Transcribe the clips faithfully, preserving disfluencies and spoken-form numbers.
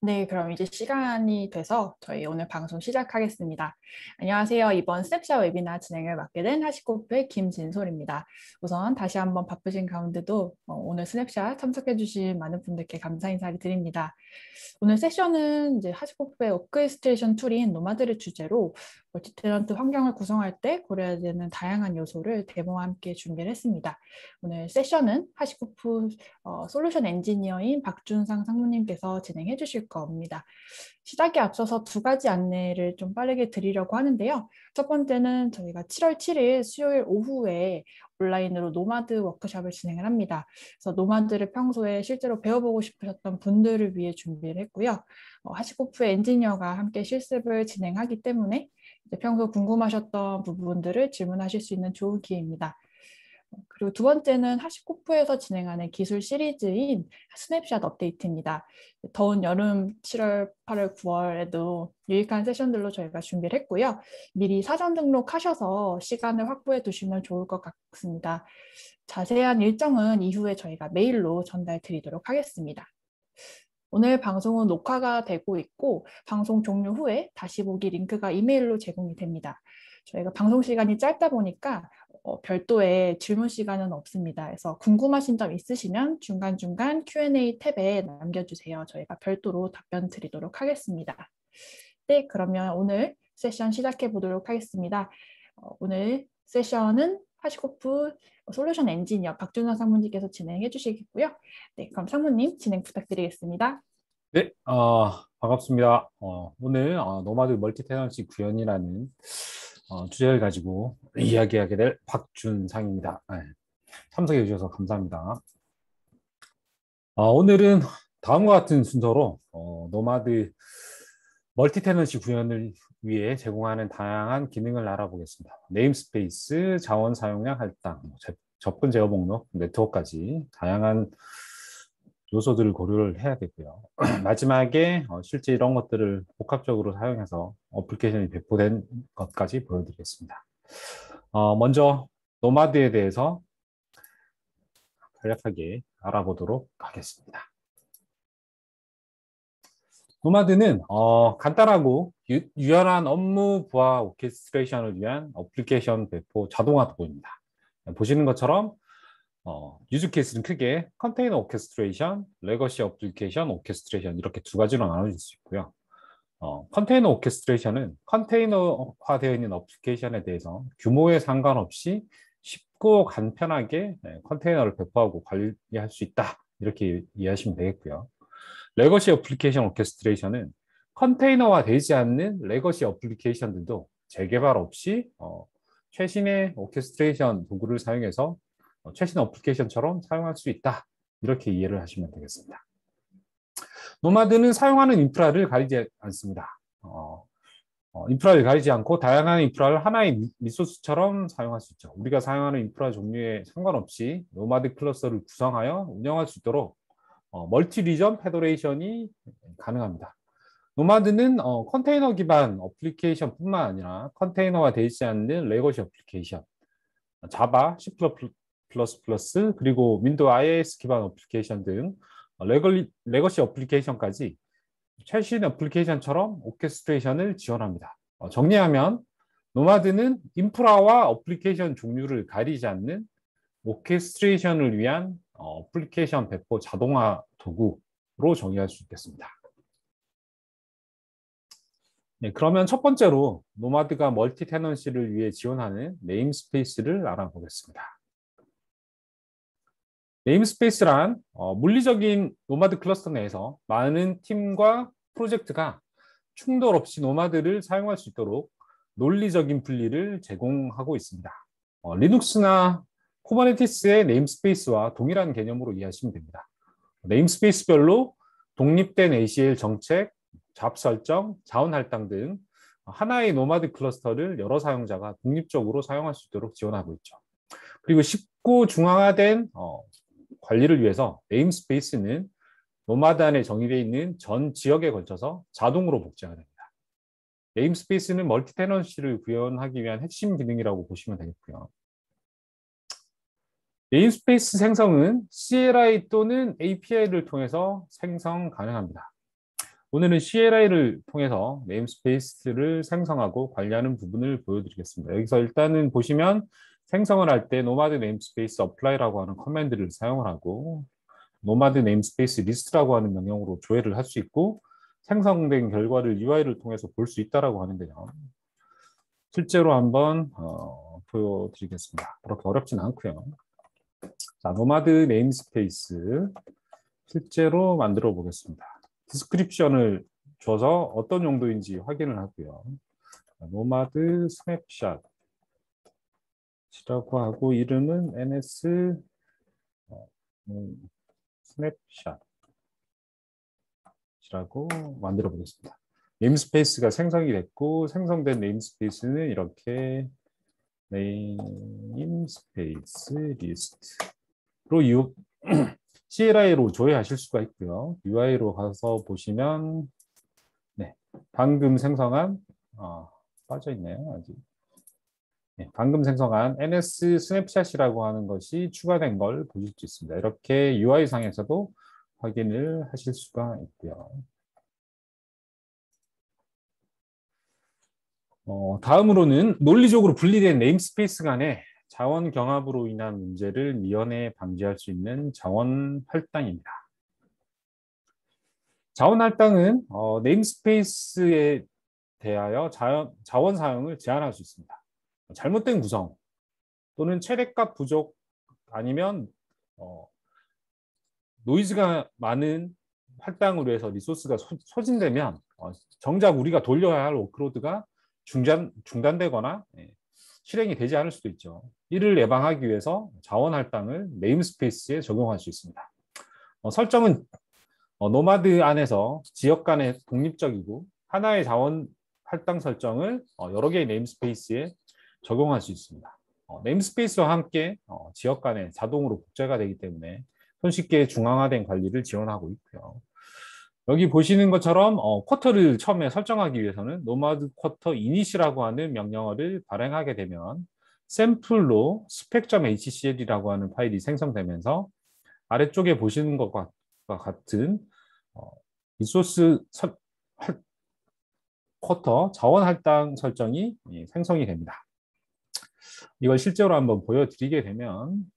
네, 그럼 이제 시간이 돼서 저희 오늘 방송 시작하겠습니다. 안녕하세요. 이번 스냅샷 웨비나 진행을 맡게 된 하시코프의 김진솔입니다. 우선 다시 한번 바쁘신 가운데도 오늘 스냅샷 참석해주신 많은 분들께 감사 인사를 드립니다. 오늘 세션은 이제 하시코프의 워크스테이션 툴인 노마드를 주제로 멀티테넌트 환경을 구성할 때 고려해야 되는 다양한 요소를 데모와 함께 준비를 했습니다. 오늘 세션은 하시코프 어, 솔루션 엔지니어인 박준상 상무님께서 진행해 주실 겁니다. 시작에 앞서서 두 가지 안내를 좀 빠르게 드리려고 하는데요. 첫 번째는 저희가 칠월 칠일 수요일 오후에 온라인으로 노마드 워크숍을 진행을 합니다. 그래서 노마드를 평소에 실제로 배워보고 싶으셨던 분들을 위해 준비를 했고요. 어, 하시코프 엔지니어가 함께 실습을 진행하기 때문에 이제 평소 궁금하셨던 부분들을 질문하실 수 있는 좋은 기회입니다. 그리고 두 번째는 하시코프에서 진행하는 기술 시리즈인 스냅샷 업데이트입니다. 더운 여름 칠월, 팔월, 구월에도 유익한 세션들로 저희가 준비를 했고요. 미리 사전 등록하셔서 시간을 확보해 두시면 좋을 것 같습니다. 자세한 일정은 이후에 저희가 메일로 전달 드리도록 하겠습니다. 오늘 방송은 녹화가 되고 있고 방송 종료 후에 다시 보기 링크가 이메일로 제공이 됩니다. 저희가 방송 시간이 짧다 보니까 어, 별도의 질문 시간은 없습니다. 그래서 궁금하신 점 있으시면 중간중간 큐 앤 에이 탭에 남겨주세요. 저희가 별도로 답변 드리도록 하겠습니다. 네, 그러면 오늘 세션 시작해 보도록 하겠습니다. 어, 오늘 세션은 하시코프 솔루션 엔지니어 박준상 상무님께서 진행해 주시겠고요. 네, 그럼 상무님 진행 부탁드리겠습니다. 네, 어, 반갑습니다. 어, 오늘 어, 노마드 멀티테넌시 구현이라는 어, 주제를 가지고 이야기하게 될 박준상입니다. 네, 참석해 주셔서 감사합니다. 어, 오늘은 다음과 같은 순서로 어, 노마드 멀티테넌시 구현을 위해 제공하는 다양한 기능을 알아보겠습니다. 네임스페이스, 자원 사용량 할당, 접근 제어 목록, 네트워크까지 다양한 요소들을 고려를 해야 되고요. 마지막에 실제 이런 것들을 복합적으로 사용해서 어플리케이션이 배포된 것까지 보여드리겠습니다. 어, 먼저 노마드에 대해서 간략하게 알아보도록 하겠습니다. 노마드는 어, 간단하고 유, 유연한 업무 부하 오케스트레이션을 위한 어플리케이션 배포 자동화 도구입니다. 보시는 것처럼 어, 유즈 케이스는 크게 컨테이너 오케스트레이션, 레거시 어플리케이션 오케스트레이션 이렇게 두 가지로 나눠질 수 있고요. 어, 컨테이너 오케스트레이션은 컨테이너화되어 있는 어플리케이션에 대해서 규모에 상관없이 쉽고 간편하게 컨테이너를 배포하고 관리할 수 있다. 이렇게 이해하시면 되겠고요. 레거시 어플리케이션 오케스트레이션은 컨테이너화 되지 않는 레거시 어플리케이션들도 재개발 없이 어, 최신의 오케스트레이션 도구를 사용해서 어, 최신 어플리케이션처럼 사용할 수 있다. 이렇게 이해를 하시면 되겠습니다. 노마드는 사용하는 인프라를 가리지 않습니다. 어, 어, 인프라를 가리지 않고 다양한 인프라를 하나의 리소스처럼 사용할 수 있죠. 우리가 사용하는 인프라 종류에 상관없이 노마드 클러스터를 구성하여 운영할 수 있도록 어, 멀티 리전 페더레이션이 가능합니다. 노마드는 어, 컨테이너 기반 어플리케이션 뿐만 아니라 컨테이너화 되지 않는 레거시 어플리케이션, 자바, 씨 플러스 플러스, 그리고 윈도우 아이 아이 에스 기반 어플리케이션 등 레거리, 레거시 어플리케이션까지 최신 어플리케이션처럼 오케스트레이션을 지원합니다. 어, 정리하면 노마드는 인프라와 어플리케이션 종류를 가리지 않는 오케스트레이션을 위한 어플리케이션 배포 자동화 도구로 정의할 수 있겠습니다. 네, 그러면 첫 번째로 노마드가 멀티 테넌시를 위해 지원하는 네임스페이스를 알아보겠습니다. 네임스페이스란 어, 물리적인 노마드 클러스터 내에서 많은 팀과 프로젝트가 충돌 없이 노마드를 사용할 수 있도록 논리적인 분리를 제공하고 있습니다. 어, 리눅스나 쿠버네티스의 네임스페이스와 동일한 개념으로 이해하시면 됩니다. 네임스페이스별로 독립된 에이 씨 엘 정책, 잡 설정, 자원 할당 등 하나의 노마드 클러스터를 여러 사용자가 독립적으로 사용할 수 있도록 지원하고 있죠. 그리고 쉽고 중앙화된 어, 관리를 위해서 네임스페이스는 노마드 안에 정의되어 있는 전 지역에 걸쳐서 자동으로 복제가 됩니다. 네임스페이스는 멀티 테넌시를 구현하기 위한 핵심 기능이라고 보시면 되겠고요. 네임스페이스 생성은 씨 엘 아이 또는 에이 피 아이를 통해서 생성 가능합니다. 오늘은 씨엘아이를 통해서 네임스페이스를 생성하고 관리하는 부분을 보여드리겠습니다. 여기서 일단은 보시면 생성을 할 때 노마드 네임스페이스 어플라이라고 하는 커맨드를 사용을 하고 노마드 네임스페이스 리스트라고 하는 명령으로 조회를 할 수 있고 생성된 결과를 유아이를 통해서 볼 수 있다라고 하는데요. 실제로 한번 어, 보여드리겠습니다. 그렇게 어렵진 않고요. 자, 노마드 네임스페이스 실제로 만들어 보겠습니다. 디스크립션을 줘서 어떤 용도인지 확인을 하고요. 자, 노마드 스냅샷이라고 하고 이름은 ns 어, 음, 스냅샷이라고 만들어 보겠습니다. 네임스페이스가 생성이 됐고 생성된 네임스페이스는 이렇게 네임스페이스 리스트로 유, 씨엘아이로 조회하실 수가 있고요. 유아이로 가서 보시면 네, 방금 생성한 어, 빠져있네요. 아직 네, 방금 생성한 ns 스냅샷이라고 하는 것이 추가된 걸 보실 수 있습니다. 이렇게 유아이상에서도 확인을 하실 수가 있고요. 어, 다음으로는 논리적으로 분리된 네임스페이스 간의 자원 경합으로 인한 문제를 미연에 방지할 수 있는 자원 할당입니다. 자원 할당은 어, 네임스페이스에 대하여 자원, 자원 사용을 제한할 수 있습니다. 잘못된 구성 또는 최대값 부족 아니면 어, 노이즈가 많은 할당으로 해서 리소스가 소, 소진되면 어, 정작 우리가 돌려야 할 워크로드가 중단, 중단되거나 예, 실행이 되지 않을 수도 있죠. 이를 예방하기 위해서 자원 할당을 네임스페이스에 적용할 수 있습니다. 어, 설정은 어, 노마드 안에서 지역 간에 독립적이고 하나의 자원 할당 설정을 어, 여러 개의 네임스페이스에 적용할 수 있습니다. 어, 네임스페이스와 함께 어, 지역 간에 자동으로 복제가 되기 때문에 손쉽게 중앙화된 관리를 지원하고 있고요. 여기 보시는 것처럼 어, 쿼터를 처음에 설정하기 위해서는 노마드 쿼터 이닛이라고 하는 명령어를 발행하게 되면 샘플로 spec.hcl이라고 하는 파일이 생성되면서 아래쪽에 보시는 것과 같은 어, 리소스 설, 할, 쿼터 자원 할당 설정이 예, 생성이 됩니다. 이걸 실제로 한번 보여드리게 되면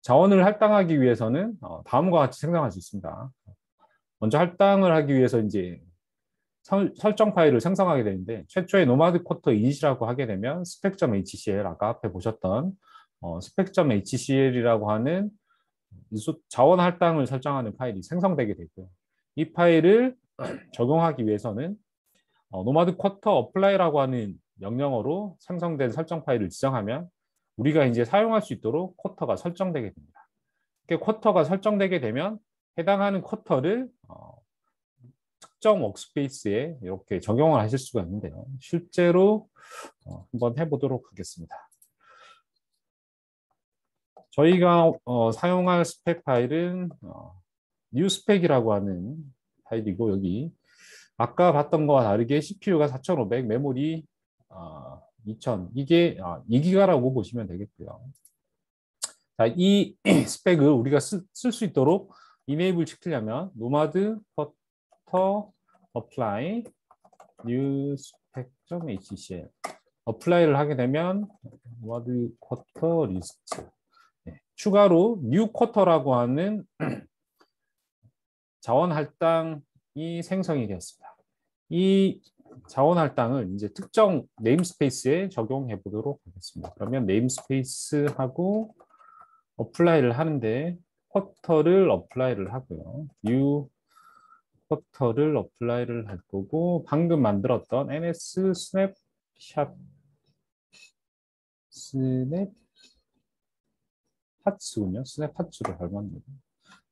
자원을 할당하기 위해서는 다음과 같이 생성할 수 있습니다. 먼저 할당을 하기 위해서 이제 설, 설정 파일을 생성하게 되는데 최초의 노마드 쿼터 이니시라고 하게 되면 spec.hcl 아까 앞에 보셨던 어, spec.hcl이라고 하는 자원 할당을 설정하는 파일이 생성되게 되고요. 이 파일을 적용하기 위해서는 어, 노마드 쿼터 어플라이라고 하는 명령어로 생성된 설정 파일을 지정하면 우리가 이제 사용할 수 있도록 쿼터가 설정되게 됩니다. 이렇게 쿼터가 설정되게 되면 해당하는 쿼터를 어, 특정 워크스페이스에 이렇게 적용을 하실 수가 있는데요. 실제로 어, 한번 해보도록 하겠습니다. 저희가 어, 사용할 스펙 파일은 어, new spec이라고 하는 파일이고 여기 아까 봤던 거와 다르게 씨피유가 사천오백, 메모리 어, 이천 이게 아, 이 기가라고 보시면 되겠고요. 자, 이 스펙을 우리가 쓸 수 있도록 이메이블 시키려면 노마드 쿼터 apply new spec.hcl apply를 하게 되면 노마드 쿼터 리스트 네, 추가로 new 쿼터라고 하는 자원 할당이 생성이 되었습니다. 이 자원 할당을 이제 특정 네임스페이스에 적용해 보도록 하겠습니다. 그러면 네임스페이스하고 어플라이를 하는데 쿼터를 어플라이를 하고요. new 쿼터를 어플라이를 할 거고 방금 만들었던 ns 스냅샷 스냅 핫츠군요. 스냅 핫츠를 닮았는데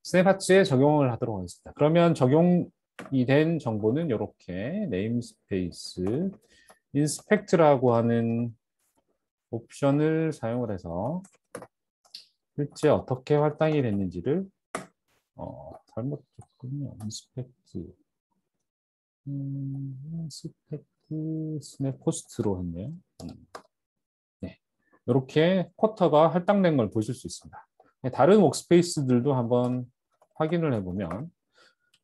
스냅 핫츠에 적용을 하도록 하겠습니다. 그러면 적용 이 된 정보는 이렇게 네임스페이스 인스펙트라고 하는 옵션을 사용을 해서 실제 어떻게 할당이 됐는지를 어, 잘못 줬군요. 인스펙트 음, 인스펙트 스냅 코스트로 했네요. 음. 네, 이렇게 쿼터가 할당된 걸 보실 수 있습니다. 다른 워크스페이스들도 한번 확인을 해보면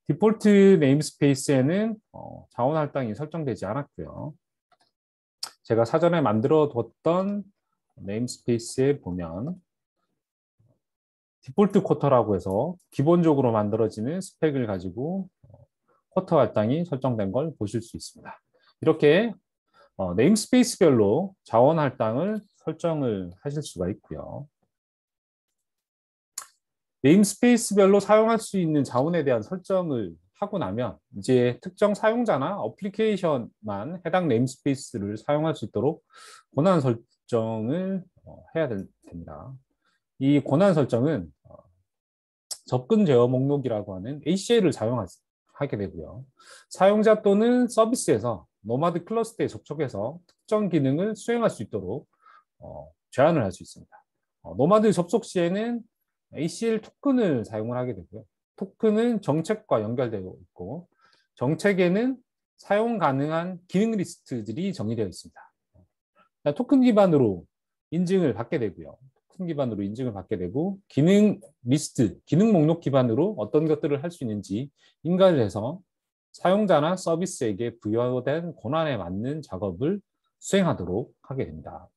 디폴트 네임스페이스에는 어, 자원 할당이 설정되지 않았고요. 제가 사전에 만들어뒀던 네임스페이스에 보면 디폴트 쿼터라고 해서 기본적으로 만들어지는 스펙을 가지고 쿼터 할당이 설정된 걸 보실 수 있습니다. 이렇게 어, 네임스페이스별로 자원 할당을 설정을 하실 수가 있고요. 네임스페이스별로 사용할 수 있는 자원에 대한 설정을 하고 나면 이제 특정 사용자나 어플리케이션만 해당 네임스페이스를 사용할 수 있도록 권한 설정을 해야 됩니다. 이 권한 설정은 접근 제어 목록이라고 하는 에이씨엘을 사용하게 되고요. 사용자 또는 서비스에서 노마드 클러스터에 접속해서 특정 기능을 수행할 수 있도록 어, 제한을 할 수 있습니다. 어, 노마드 접속 시에는 에이씨엘 토큰을 사용을 하게 되고요. 토큰은 정책과 연결되고 있고 정책에는 사용 가능한 기능 리스트들이 정의되어 있습니다. 토큰 기반으로 인증을 받게 되고요. 토큰 기반으로 인증을 받게 되고 기능 리스트, 기능 목록 기반으로 어떤 것들을 할 수 있는지 인가를 해서 사용자나 서비스에게 부여된 권한에 맞는 작업을 수행하도록 하게 됩니다.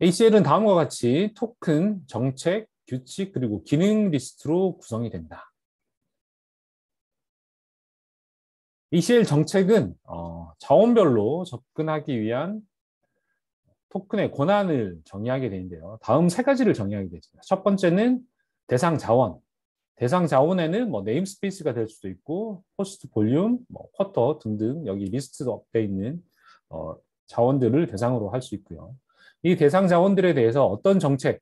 에이씨엘은 다음과 같이 토큰, 정책, 규칙, 그리고 기능 리스트로 구성이 된다. 에이씨엘 정책은 어, 자원별로 접근하기 위한 토큰의 권한을 정의하게 되는데요. 다음 세 가지를 정의하게 됩니다. 첫 번째는 대상 자원. 대상 자원에는 뭐 네임스페이스가 될 수도 있고, 호스트 볼륨, 뭐 쿼터 등등 여기 리스트 업되어 있는 어, 자원들을 대상으로 할 수 있고요. 이 대상 자원들에 대해서 어떤 정책,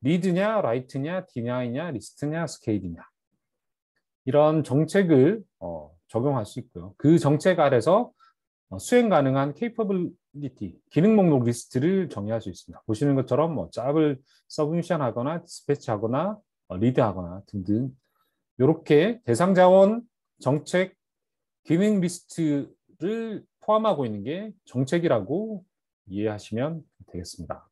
리드냐, 라이트냐, 디나이냐, 리스트냐, 스케일이냐 이런 정책을 어, 적용할 수 있고요. 그 정책 아래서 수행 가능한 케이퍼빌리티, 기능 목록 리스트를 정의할 수 있습니다. 보시는 것처럼 뭐 짭을 서브미션하거나 디스패치하거나 어, 리드하거나 등등 이렇게 대상 자원, 정책, 기능 리스트를 포함하고 있는 게 정책이라고 이해하시면 되겠습니다.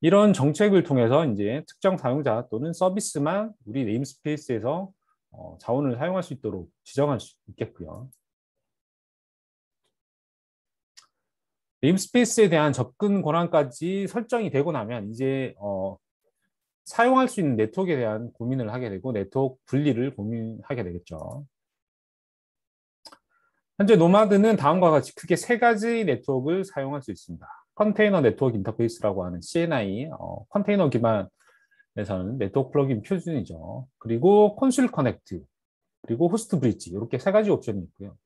이런 정책을 통해서 이제 특정 사용자 또는 서비스만 우리 네임스페이스에서 어, 자원을 사용할 수 있도록 지정할 수 있겠고요. 네임스페이스에 대한 접근 권한까지 설정이 되고 나면 이제 어, 사용할 수 있는 네트워크에 대한 고민을 하게 되고 네트워크 분리를 고민하게 되겠죠. 현재 노마드는 다음과 같이 크게 세 가지 네트워크를 사용할 수 있습니다. 컨테이너 네트워크 인터페이스라고 하는 씨엔아이, 어, 컨테이너 기반에서는 네트워크 플러그인 표준이죠. 그리고 콘술 커넥트, 그리고 호스트 브릿지 이렇게 세 가지 옵션이 있고요.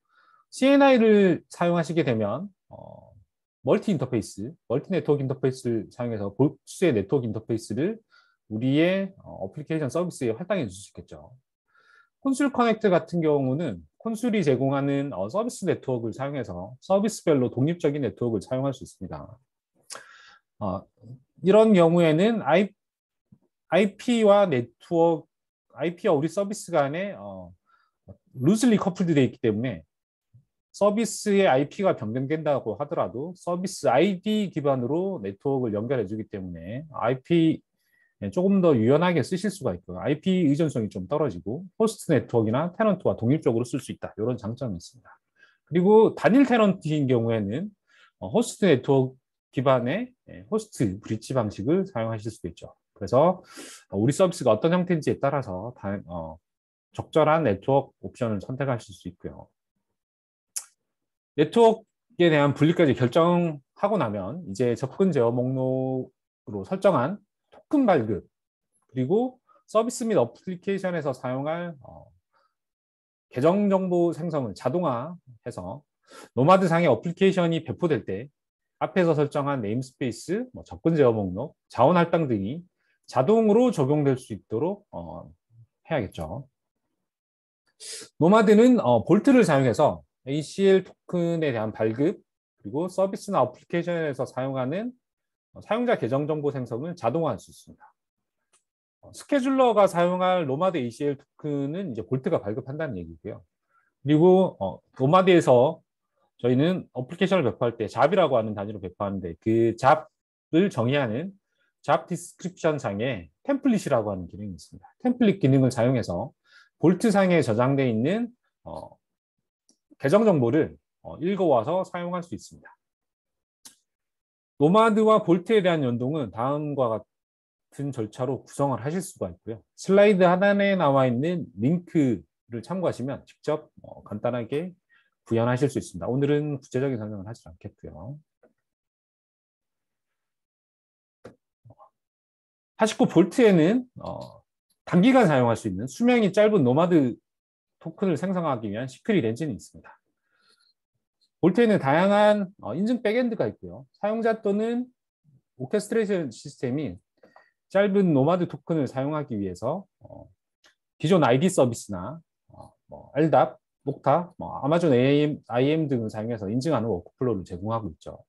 씨엔아이를 사용하시게 되면 어, 멀티 인터페이스, 멀티 네트워크 인터페이스를 사용해서 복수의 네트워크 인터페이스를 우리의 어, 어플리케이션 서비스에 할당해 줄 수 있겠죠. 콘술 커넥트 같은 경우는 콘술이 제공하는 어, 서비스 네트워크를 사용해서 서비스별로 독립적인 네트워크를 사용할 수 있습니다. 어, 이런 경우에는 아이피와 네트워크, 아이피와 우리 서비스 간에 어, 루슬리 커플드 되어 있기 때문에 서비스의 아이피가 변경된다고 하더라도 서비스 아이디 기반으로 네트워크를 연결해 주기 때문에 아이피 조금 더 유연하게 쓰실 수가 있고요. 아이피 의존성이 좀 떨어지고 호스트 네트워크나 테넌트와 독립적으로 쓸 수 있다. 이런 장점이 있습니다. 그리고 단일 테넌트인 경우에는 호스트 네트워크 기반의 호스트 브릿지 방식을 사용하실 수도 있죠. 그래서 우리 서비스가 어떤 형태인지에 따라서 다, 어, 적절한 네트워크 옵션을 선택하실 수 있고요. 네트워크에 대한 분리까지 결정하고 나면 이제 접근 제어 목록으로 설정한 토큰 발급, 그리고 서비스 및 어플리케이션에서 사용할 어, 계정 정보 생성을 자동화해서 노마드 상의 어플리케이션이 배포될 때 앞에서 설정한 네임스페이스, 뭐 접근 제어 목록, 자원 할당 등이 자동으로 적용될 수 있도록 어, 해야겠죠. 노마드는 어, 볼트를 사용해서 에이씨엘 토큰에 대한 발급, 그리고 서비스나 어플리케이션에서 사용하는 사용자 계정 정보 생성을 자동화할 수 있습니다. 스케줄러가 사용할 노마드 에이씨엘 토큰은 이제 볼트가 발급한다는 얘기고요. 그리고 어, 노마드에서 저희는 어플리케이션을 배포할 때 잡이라고 하는 단위로 배포하는데 그 잡을 정의하는 잡 디스크립션 상에 템플릿이라고 하는 기능이 있습니다. 템플릿 기능을 사용해서 볼트 상에 저장되어 있는 어, 계정 정보를 어, 읽어와서 사용할 수 있습니다. 노마드와 볼트에 대한 연동은 다음과 같은 절차로 구성을 하실 수가 있고요. 슬라이드 하단에 나와 있는 링크를 참고하시면 직접 어, 간단하게 구현하실 수 있습니다. 오늘은 구체적인 설명을 하지 않겠고요. 하시코프 볼트에는 어, 단기간 사용할 수 있는 수명이 짧은 노마드 토큰을 생성하기 위한 시크릿 엔진이 있습니다. 볼트에는 다양한 어, 인증 백엔드가 있고요. 사용자 또는 오케스트레이션 시스템이 짧은 노마드 토큰을 사용하기 위해서 어, 기존 아이디 서비스나 어, 뭐 엘답, 목타, 뭐 아마존 에이엠, 아이엠 등을 사용해서 인증하는 워크플로우를 제공하고 있죠.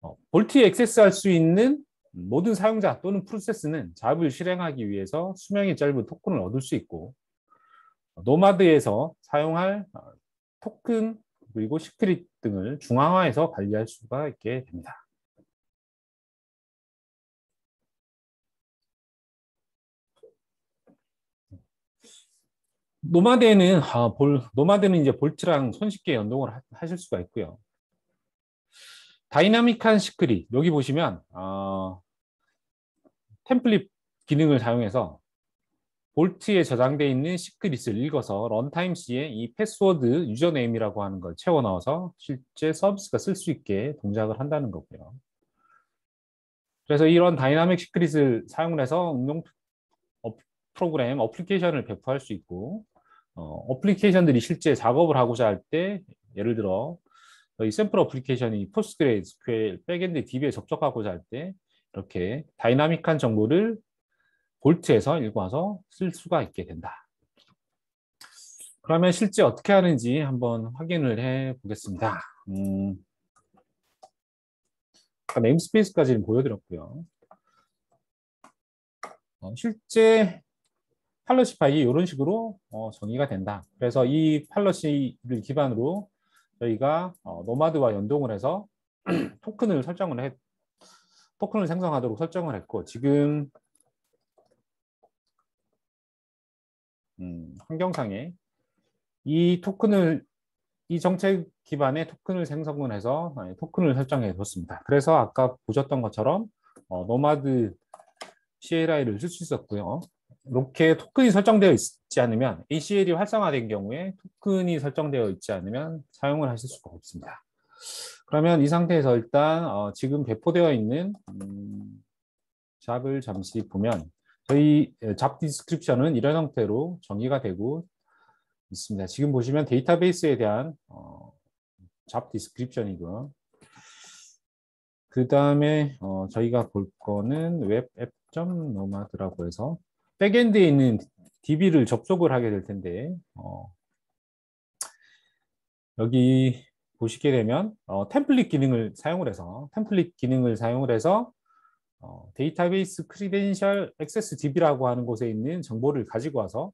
어, 볼트에 액세스할 수 있는 모든 사용자 또는 프로세스는 잡을 실행하기 위해서 수명이 짧은 토큰을 얻을 수 있고, 노마드에서 사용할 토큰 그리고 시크릿 등을 중앙화해서 관리할 수가 있게 됩니다. 노마드에는 아, 볼, 노마드는 이제 볼트랑 손쉽게 연동을 하, 하실 수가 있고요. 다이나믹한 시크릿, 여기 보시면 어, 템플릿 기능을 사용해서 볼트에 저장되어 있는 시크릿을 읽어서 런타임 시에 이 패스워드 유저네임이라고 하는 걸 채워 넣어서 실제 서비스가 쓸 수 있게 동작을 한다는 거고요. 그래서 이런 다이나믹 시크릿을 사용해서 응용 프로그램, 어플리케이션을 배포할 수 있고, 어, 어플리케이션들이 실제 작업을 하고자 할 때 예를 들어 이 샘플 어플리케이션이 포스트그레스큐엘 백엔드 디비에 접속하고자 할 때 이렇게 다이나믹한 정보를 볼트에서 읽어와서 쓸 수가 있게 된다. 그러면 실제 어떻게 하는지 한번 확인을 해 보겠습니다. 음, 네임스페이스까지는 보여드렸고요. 어, 실제 팔러시 파일이 이런 식으로 어, 정의가 된다. 그래서 이 팔러시를 기반으로 저희가 어, 노마드와 연동을 해서 토큰을 설정을 해, 토큰을 생성하도록 설정을 했고, 지금 음, 환경상에 이 토큰을 이 정책 기반의 토큰을 생성을 해서 아니, 토큰을 설정해 뒀습니다. 그래서 아까 보셨던 것처럼 어, 노마드 씨엘아이를 쓸 수 있었고요. 이렇게 토큰이 설정되어 있지 않으면, 에이씨엘이 활성화된 경우에 토큰이 설정되어 있지 않으면 사용을 하실 수가 없습니다. 그러면 이 상태에서 일단 어, 지금 배포되어 있는 음, 잡을 잠시 보면, 저희 잡 디스크립션은 이런 형태로 정의가 되고 있습니다. 지금 보시면 데이터베이스에 대한 어, 잡 디스크립션이고요. 그 다음에 어, 저희가 볼 거는 웹앱.nomad라고 해서 백엔드에 있는 디비를 접속을 하게 될 텐데, 어, 여기 보시게 되면 어, 템플릿 기능을 사용을 해서 템플릿 기능을 사용을 해서 어, 데이터베이스 크리덴셜 액세스 디비라고 하는 곳에 있는 정보를 가지고 와서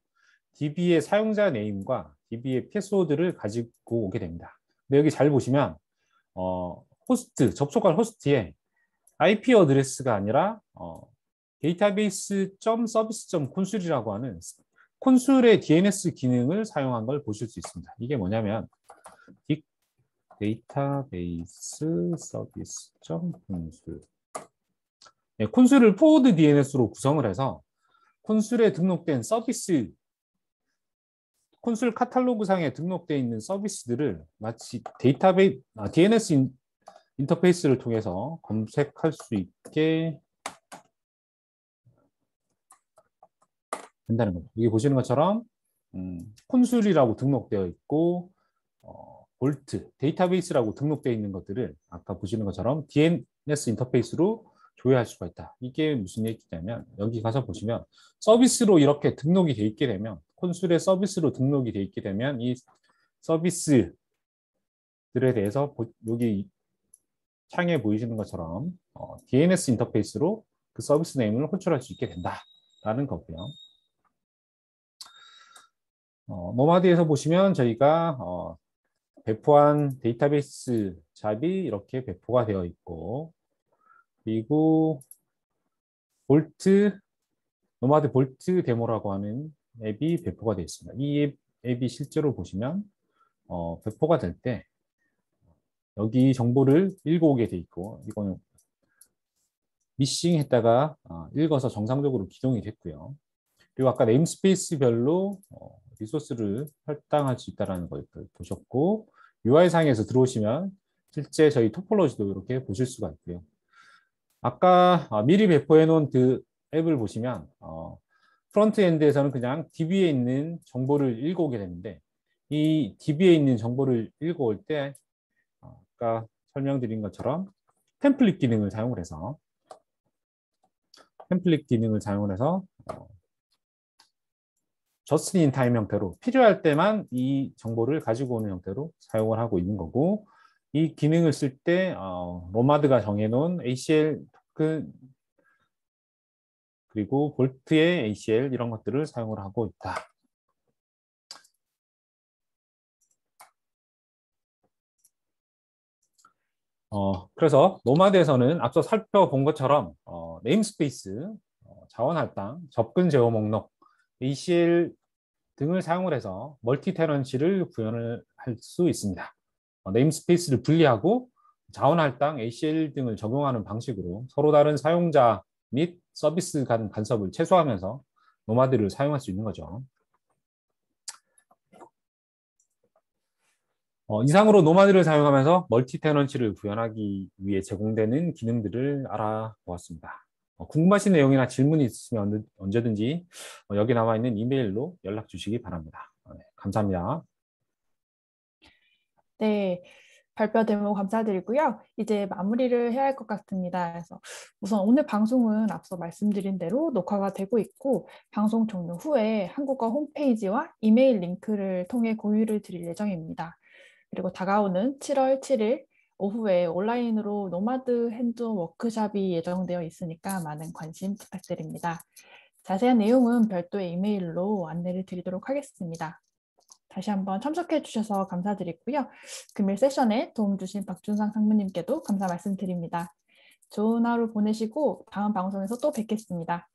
디비의 사용자 네임과 디비의 패스워드를 가지고 오게 됩니다. 근데 여기 잘 보시면 어, 호스트, 접속할 호스트에 아이피 어드레스가 아니라 어, 데이터베이스.서비스.consul이라고 하는 콘술의 디엔에스 기능을 사용한 걸 보실 수 있습니다. 이게 뭐냐면 데이터베이스 서비스.consul, 네, 콘술을 포워드 디엔에스로 구성을 해서 콘술에 등록된 서비스, 콘술 카탈로그 상에 등록되어 있는 서비스들을 마치 데이터베이스 아, 디엔에스 인, 인터페이스를 통해서 검색할 수 있게 된다는 겁니다. 여기 보시는 것처럼 음, 콘술이라고 등록되어 있고 어, 볼트, 데이터베이스라고 등록되어 있는 것들을 아까 보시는 것처럼 디엔에스 인터페이스로 조회할 수가 있다. 이게 무슨 얘기냐면, 여기 가서 보시면 서비스로 이렇게 등록이 돼 있게 되면, 콘술의 서비스로 등록이 돼 있게 되면 이 서비스들에 대해서 보, 여기 창에 보이시는 것처럼 어, 디엔에스 인터페이스로 그 서비스 네임을 호출할 수 있게 된다라는 거고요. 어, 노마드에서 보시면 저희가 어, 배포한 데이터베이스 잡이 이렇게 배포가 되어 있고, 그리고 볼트, 노마드 볼트 데모라고 하는 앱이 배포가 되어 있습니다. 이 앱, 앱이 실제로 보시면 어, 배포가 될 때 여기 정보를 읽어오게 돼 있고, 이거는 미싱 했다가 어, 읽어서 정상적으로 기종이 됐고요. 그리고 아까 네임스페이스별로 어, 리소스를 할당할 수 있다는 걸 보셨고, 유아이상에서 들어오시면 실제 저희 토폴로지도 이렇게 보실 수가 있고요. 아까 미리 배포해 놓은 그 앱을 보시면 어, 프론트엔드에서는 그냥 디비에 있는 정보를 읽어오게 되는데, 이 디비에 있는 정보를 읽어올 때 아까 설명드린 것처럼 템플릿 기능을 사용을 해서 템플릿 기능을 사용을 해서 어, 저스트 인 타임 형태로 필요할 때만 이 정보를 가지고 오는 형태로 사용을 하고 있는 거고, 이 기능을 쓸 때 어, 노마드가 정해놓은 에이씨엘 토큰 그리고 볼트의 에이씨엘 이런 것들을 사용을 하고 있다. 어, 그래서 노마드에서는 앞서 살펴본 것처럼 어, 네임스페이스, 어, 자원 할당, 접근 제어 목록, 에이씨엘 등을 사용을 해서 멀티 테넌시를 구현을 할 수 있습니다. 어, 네임스페이스를 분리하고 자원 할당, 에이씨엘 등을 적용하는 방식으로 서로 다른 사용자 및 서비스 간 간섭을 최소화하면서 노마드를 사용할 수 있는 거죠. 어, 이상으로 노마드를 사용하면서 멀티 테넌시를 구현하기 위해 제공되는 기능들을 알아보았습니다. 어, 궁금하신 내용이나 질문이 있으면 언제든지 어, 여기 나와 있는 이메일로 연락 주시기 바랍니다. 어, 네, 감사합니다. 네. 발표 데모 감사드리고요. 이제 마무리를 해야 할 것 같습니다. 그래서 우선 오늘 방송은 앞서 말씀드린 대로 녹화가 되고 있고, 방송 종료 후에 한국어 홈페이지와 이메일 링크를 통해 공유를 드릴 예정입니다. 그리고 다가오는 칠월 칠일 오후에 온라인으로 노마드 핸드온 워크숍이 예정되어 있으니까 많은 관심 부탁드립니다. 자세한 내용은 별도의 이메일로 안내를 드리도록 하겠습니다. 다시 한번 참석해 주셔서 감사드리고요. 금일 세션에 도움 주신 박준상 상무님께도 감사 말씀드립니다. 좋은 하루 보내시고 다음 방송에서 또 뵙겠습니다.